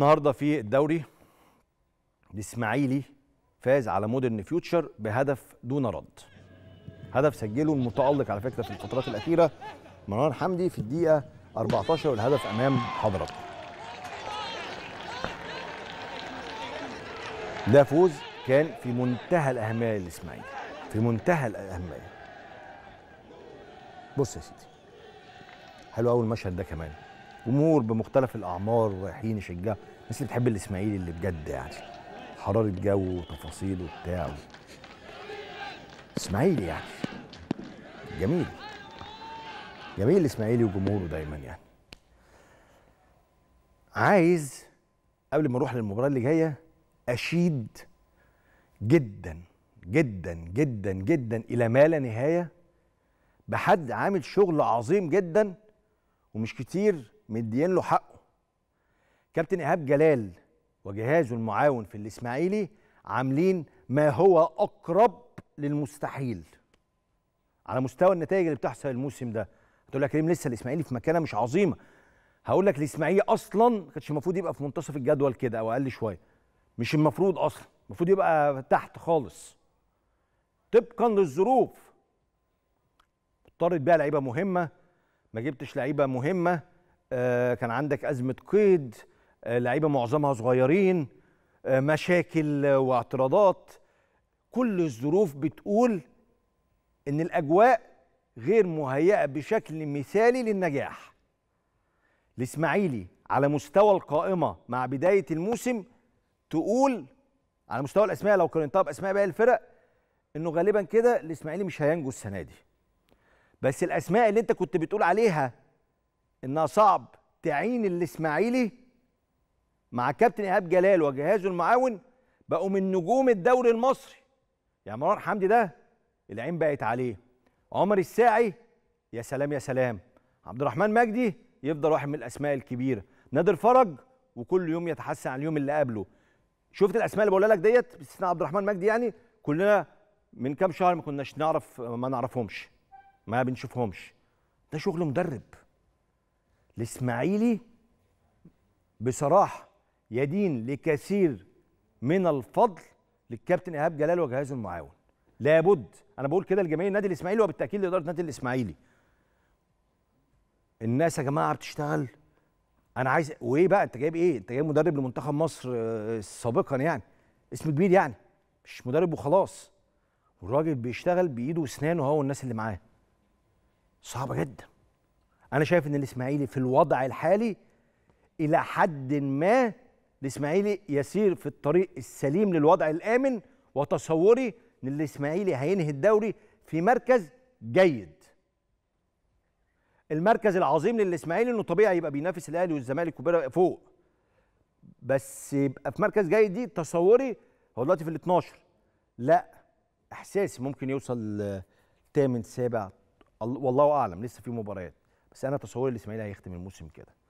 النهارده في الدوري الإسماعيلي فاز على مودرن فيوتشر بهدف دون رد. هدف سجله المتألق على فكرة في الفترات الأخيرة منار حمدي في الدقيقة 14 والهدف أمام حضراتكم. ده فوز كان في منتهى الأهمية للإسماعيلي، في منتهى الأهمية. بص يا سيدي، حلو أول مشهد ده كمان، جمهور بمختلف الأعمار رايحين يشجعوا، الناس اللي بتحب الإسماعيلي اللي بجد يعني، حرارة جو وتفاصيله وبتاع إسماعيلي يعني جميل، جميل الإسماعيلي وجمهوره دايما يعني. عايز قبل ما أروح للمباراة اللي جاية أشيد جدا جدا جدا جدا إلى ما لا نهاية بحد عامل شغل عظيم جدا ومش كتير مديين له حقه. كابتن إيهاب جلال وجهازه المعاون في الإسماعيلي عاملين ما هو أقرب للمستحيل على مستوى النتائج اللي بتحصل الموسم ده. هتقول لك يا كريم لسه الإسماعيلي في مكانه مش عظيمه. هقول لك الإسماعيلي أصلا ما كانش المفروض يبقى في منتصف الجدول كده أو أقل شويه. مش المفروض أصلا، المفروض يبقى تحت خالص. طبقا للظروف. اضطرت بيها لعيبه مهمه، ما جبتش لعيبه مهمه، كان عندك أزمة قيد، لعيبة معظمها صغيرين، مشاكل واعتراضات. كل الظروف بتقول إن الأجواء غير مهيئة بشكل مثالي للنجاح. الإسماعيلي على مستوى القائمة مع بداية الموسم تقول على مستوى الأسماء لو قارنتها بأسماء باقي الفرق إنه غالبا كده الإسماعيلي مش هينجو السنة دي. بس الأسماء اللي أنت كنت بتقول عليها إنها صعب تعين الإسماعيلي مع كابتن إيهاب جلال وجهازه المعاون بقوا من نجوم الدوري المصري. يعني مروان حمدي ده العين بقت عليه، عمر الساعي يا سلام يا سلام، عبد الرحمن مجدي يفضل واحد من الأسماء الكبيرة، نادر فرج وكل يوم يتحسن عن اليوم اللي قبله. شفت الأسماء اللي بقولها لك ديت باستثناء عبد الرحمن مجدي، يعني كلنا من كام شهر ما كناش نعرف، ما نعرفهمش، ما بنشوفهمش. ده شغل مدرب. الإسماعيلي بصراحة يدين لكثير من الفضل للكابتن إيهاب جلال وجهازه المعاون. لابد، أنا بقول كده لجماهير النادي الإسماعيلي وبالتأكيد لإدارة النادي الإسماعيلي. الناس يا جماعة بتشتغل، أنا عايز وإيه بقى؟ أنت جايب إيه؟ أنت جايب مدرب لمنتخب مصر سابقا يعني، اسم كبير يعني، مش مدرب وخلاص. والراجل بيشتغل بإيده وأسنانه هو والناس اللي معاه. صعبة جدا. أنا شايف إن الإسماعيلي في الوضع الحالي إلى حد ما الإسماعيلي يسير في الطريق السليم للوضع الآمن، وتصوري إن الإسماعيلي هينهي الدوري في مركز جيد. المركز العظيم للإسماعيلي إنه طبيعي يبقى بينافس الأهلي والزمالك وبيراميدز فوق، بس يبقى في مركز جيد. دي تصوري، هو دلوقتي في ال 12، لا إحساسي ممكن يوصل ثامن سابع، والله أعلم، لسه في مباريات. بس أنا تصوري الإسماعيلي هيختم الموسم كده.